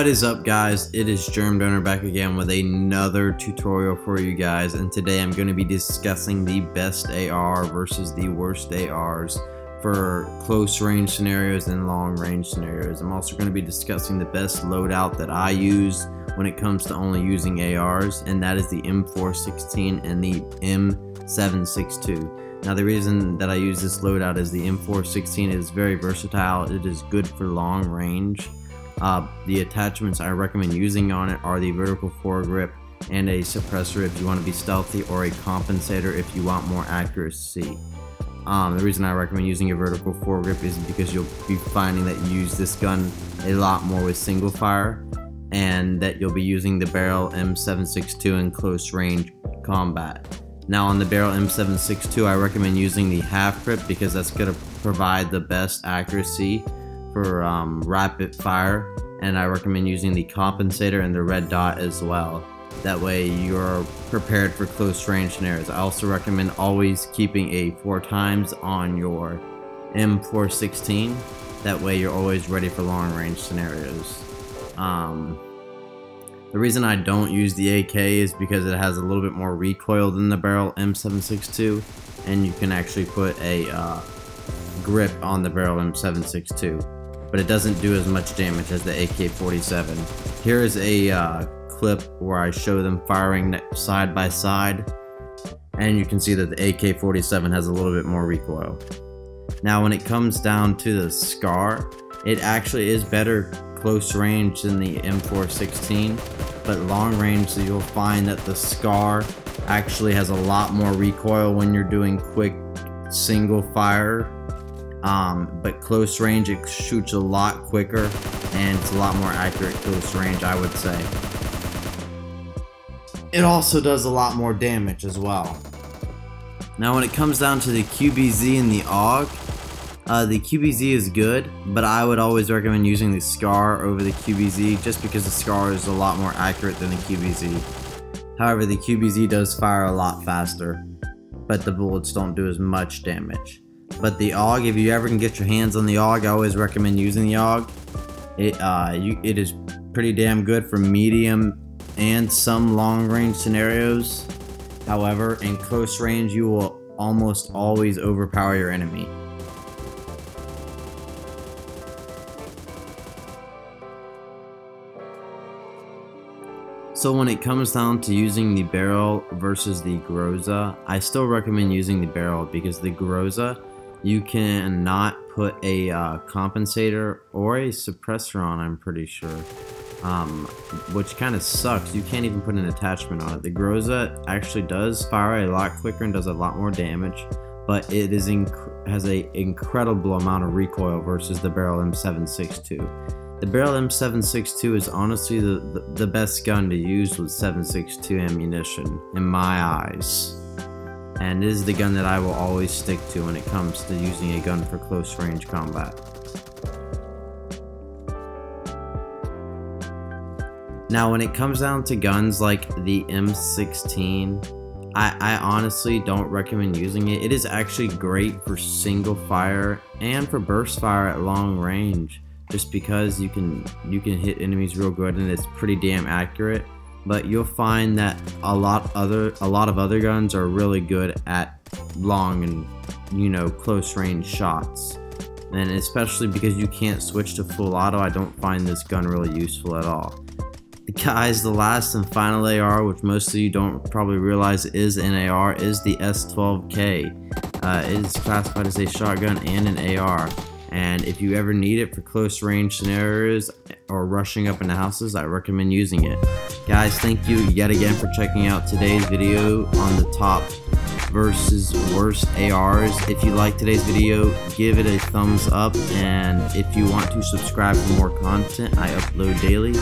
What is up, guys? It is GermDonor back again with another tutorial for you guys, and today I'm going to be discussing the best AR versus the worst ARs for close range scenarios and long range scenarios. I'm also going to be discussing the best loadout that I use when it comes to only using ARs, and that is the M416 and the M762. Now, the reason that I use this loadout is the M416 is very versatile. It is good for long range. The attachments I recommend using on it are the vertical foregrip and a suppressor if you want to be stealthy, or a compensator if you want more accuracy. The reason I recommend using a vertical foregrip is because you'll be finding that you use this gun a lot more with single fire, and that you'll be using the Beryl M762 in close range combat. Now, on the Beryl M762, I recommend using the half grip because that's going to provide the best accuracy for rapid fire, and I recommend using the compensator and the red dot as well. That way you're prepared for close range scenarios. I also recommend always keeping a 4x on your M416. That way you're always ready for long range scenarios. The reason I don't use the AK is because it has a little bit more recoil than the Beryl M762, and you can actually put a grip on the Beryl M762, but it doesn't do as much damage as the AK-47. Here is a clip where I show them firing side by side, and you can see that the AK-47 has a little bit more recoil. Now, when it comes down to the SCAR, it actually is better close range than the M416, but long range, so you'll find that the SCAR actually has a lot more recoil when you're doing quick single fire, but close range it shoots a lot quicker, and it's a lot more accurate close range, I would say. It also does a lot more damage as well. Now, when it comes down to the QBZ and the AUG, the QBZ is good, but I would always recommend using the SCAR over the QBZ just because the SCAR is a lot more accurate than the QBZ. However, the QBZ does fire a lot faster, but the bullets don't do as much damage. But the AUG, if you ever can get your hands on the AUG, I always recommend using the AUG. It is pretty damn good for medium and some long range scenarios. However, in close range, you will almost always overpower your enemy. So when it comes down to using the Beryl versus the Groza, I still recommend using the Beryl because the Groza, you cannot put a compensator or a suppressor on, I'm pretty sure, which kind of sucks. You can't even put an attachment on it. The Groza actually does fire a lot quicker and does a lot more damage, but it is has an incredible amount of recoil versus the Beryl M762. The Beryl M762 is honestly the best gun to use with 7.62 ammunition, in my eyes. And it is the gun that I will always stick to when it comes to using a gun for close range combat. Now, when it comes down to guns like the M16, I honestly don't recommend using it. It is actually great for single fire and for burst fire at long range, just because you can hit enemies real good and it's pretty damn accurate. But you'll find that a lot of other guns are really good at long and, you know, close range shots, and especially because you can't switch to full auto, I don't find this gun really useful at all. Guys, the last and final AR, which most of you don't probably realize is an AR, is the S12K. It is classified as a shotgun and an AR. And if you ever need it for close range scenarios or rushing up into houses, I recommend using it. Guys, thank you yet again for checking out today's video on the top versus worst ARs. If you like today's video, give it a thumbs up, and if you want to subscribe for more content I upload daily,